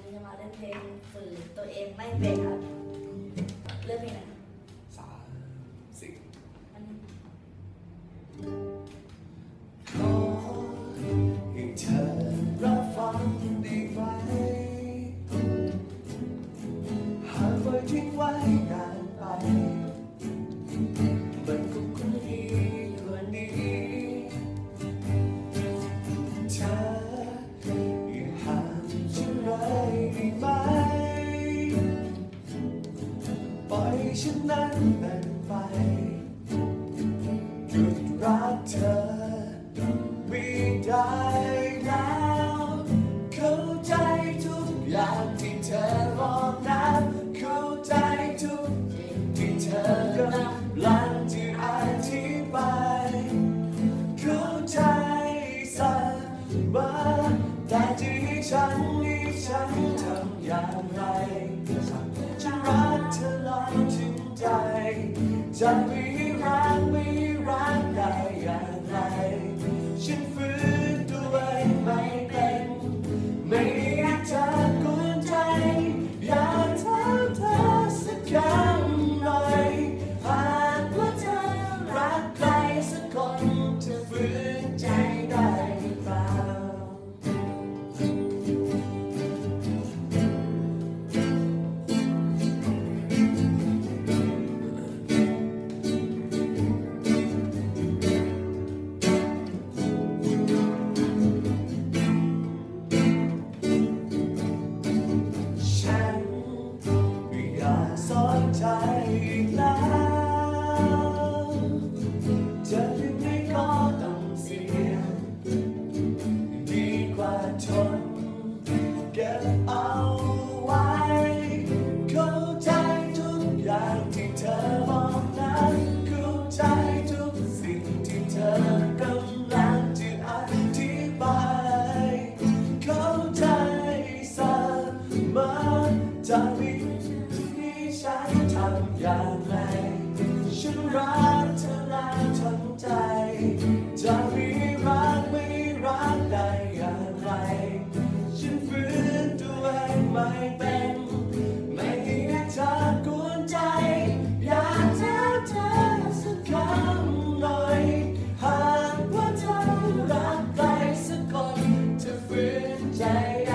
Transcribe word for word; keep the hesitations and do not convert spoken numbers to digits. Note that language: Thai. วันนี้จะมาเล่นเพลงฝืนตัวเองไม่เป็นครับเล่นเพลงไหนสามสิบอันนี้ขอให้เธอรับฟังได้ไหมหากไว้ทิ้งไว้นานไปมันก็คงดีกว่านี้เธออย่าห่างฉันเลยได้ไหมปล่อยฉันนั้นเป็นไปหยุดรักเธอไม่ได้แล้วเข้าใจทุกอย่างที่เธอบอกนะเข้าใจทุกอย่างที่เธอกำลังจะอธิบายเข้าใจสักบ้างแต่จะให้ฉันให้ฉันทำอย่างไรฉันรักเธอลอยถึงใจจะไม่รักไม่รักได้อย่างไรฉันฝืนตัวเองไม่เป็นไม่อยากจะกวนใจอยากถามเธอสักคำหน่อยหากว่าเธอรักใครสักคนเธอฝืนใจได้เปล่าใจอีกแล้วจะยังไงก็ต้องเสียดีกว่าทนเก็บเอาไว้เข้าใจทุกอย่างที่เธอบอกนั้นเข้าใจทุกสิ่งที่เธอกำลังจะอธิบายเข้าใจเสมอจะมีฉันทำอย่างไรฉันรักเธอแล้วทั้งใจจะไม่รักไม่รักได้อย่างไรฉันฝืนตัวเองไม่เป็นไม่อยากจะกวนใจอยากถามเธอสักคำหน่อยหากว่าเธอรักใครสักคนเธอฝืนใจ